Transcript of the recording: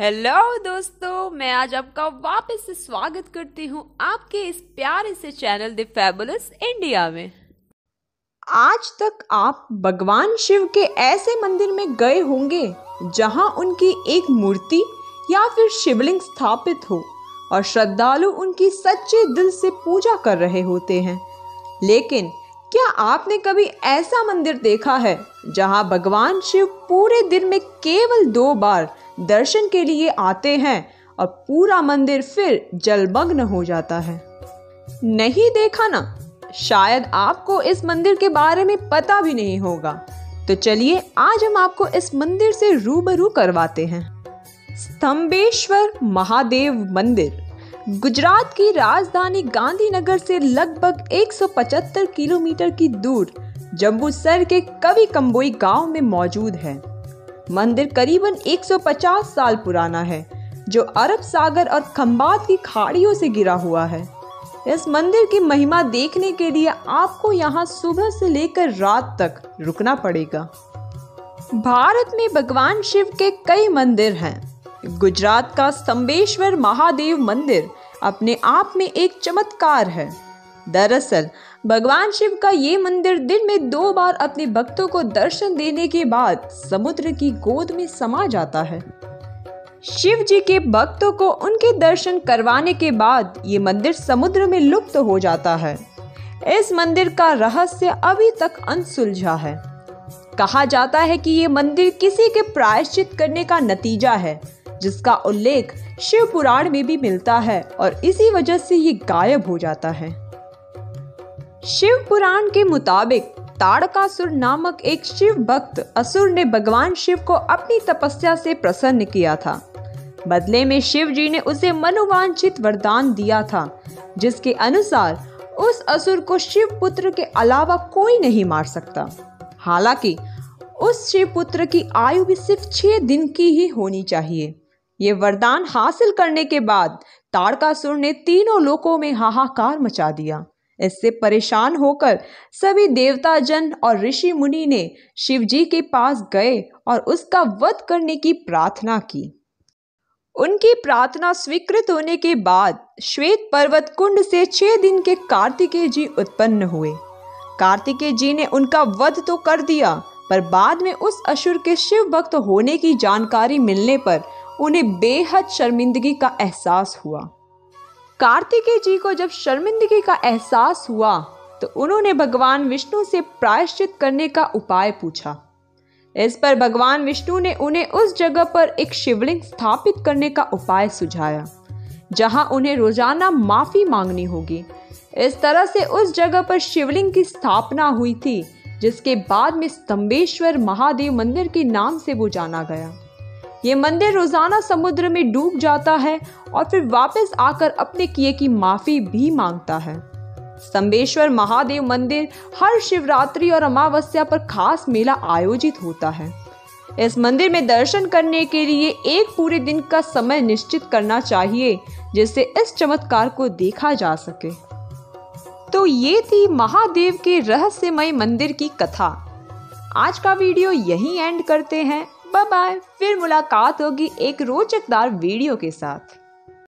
Hello दोस्तों, मैं आज आपका वापस से स्वागत करती हूँ आपके इस प्यारे से चैनल द फैबुलस इंडिया में। आज तक आप भगवान शिव के ऐसे मंदिर में गए होंगे जहाँ उनकी एक मूर्ति या फिर शिवलिंग स्थापित हो और श्रद्धालु उनकी सच्चे दिल से पूजा कर रहे होते हैं। लेकिन क्या आपने कभी ऐसा मंदिर देखा है जहां भगवान शिव पूरे दिन में केवल 2 बार दर्शन के लिए आते हैं और पूरा मंदिर फिर जलमग्न हो जाता है? नहीं देखा ना? शायद आपको इस मंदिर के बारे में पता भी नहीं होगा। तो चलिए आज हम आपको इस मंदिर से रूबरू करवाते हैं। स्तंभेश्वर महादेव मंदिर गुजरात की राजधानी गांधीनगर से लगभग 175 किलोमीटर की दूर जम्बूसर के कवि कंबोई गांव में मौजूद है। मंदिर करीबन 150 साल पुराना है, जो अरब सागर और खंबात की खाड़ियों से घिरा हुआ है। इस मंदिर की महिमा देखने के लिए आपको यहां सुबह से लेकर रात तक रुकना पड़ेगा। भारत में भगवान शिव के कई मंदिर हैं। गुजरात का स्तंभेश्वर महादेव मंदिर अपने आप में एक चमत्कार है। दरअसल भगवान शिव का ये मंदिर दिन में 2 बार अपने भक्तों को दर्शन देने के बाद समुद्र की गोद में समा जाता है। शिव जी के भक्तों को उनके दर्शन करवाने के बाद ये मंदिर समुद्र में लुप्त हो जाता है। इस मंदिर का रहस्य अभी तक अनसुलझा है। कहा जाता है कि ये मंदिर किसी के प्रायश्चित करने का नतीजा है, जिसका उल्लेख शिवपुराण में भी मिलता है और इसी वजह से ये गायब हो जाता है। शिवपुराण के मुताबिक ताड़कासुर नामक एक शिव भक्त असुर ने भगवान शिव को अपनी तपस्या से प्रसन्न किया था। बदले में शिव जी ने उसे मनोवांछित वरदान दिया था, जिसके अनुसार उस असुर को शिव पुत्र के अलावा कोई नहीं मार सकता। हालांकि उस शिव पुत्र की आयु भी सिर्फ 6 दिन की ही होनी चाहिए। ये वरदान हासिल करने के बाद तारकासुर ने तीनों लोकों में हाहाकार मचा दिया। इससे परेशान होकर सभी देवता जन और ऋषि मुनि ने शिव जी के पास गए और उसका वध करने की प्रार्थना की। उनकी प्रार्थना स्वीकृत होने के बाद श्वेत पर्वत कुंड से 6 दिन के कार्तिकेय जी उत्पन्न हुए। कार्तिकेय जी ने उनका वध तो कर दिया, पर बाद में उस असुर के शिव भक्त होने की जानकारी मिलने पर उन्हें बेहद शर्मिंदगी का एहसास हुआ। कार्तिकेय जी को जब शर्मिंदगी का एहसास हुआ तो उन्होंने भगवान विष्णु से प्रायश्चित करने का उपाय पूछा। इस पर भगवान विष्णु ने उन्हें उस जगह पर एक शिवलिंग स्थापित करने का उपाय सुझाया, जहां उन्हें रोजाना माफी मांगनी होगी। इस तरह से उस जगह पर शिवलिंग की स्थापना हुई थी, जिसके बाद में स्तंभेश्वर महादेव मंदिर के नाम से वो जाना गया। ये मंदिर रोजाना समुद्र में डूब जाता है और फिर वापस आकर अपने किए की माफ़ी भी मांगता है। स्तंभेश्वर महादेव मंदिर हर शिवरात्रि और अमावस्या पर खास मेला आयोजित होता है। इस मंदिर में दर्शन करने के लिए एक पूरे दिन का समय निश्चित करना चाहिए, जिससे इस चमत्कार को देखा जा सके। तो ये थी महादेव के रहस्यमय मंदिर की कथा। आज का वीडियो यहीं एंड करते हैं। बाय बाय, फिर मुलाकात होगी एक रोचकदार वीडियो के साथ।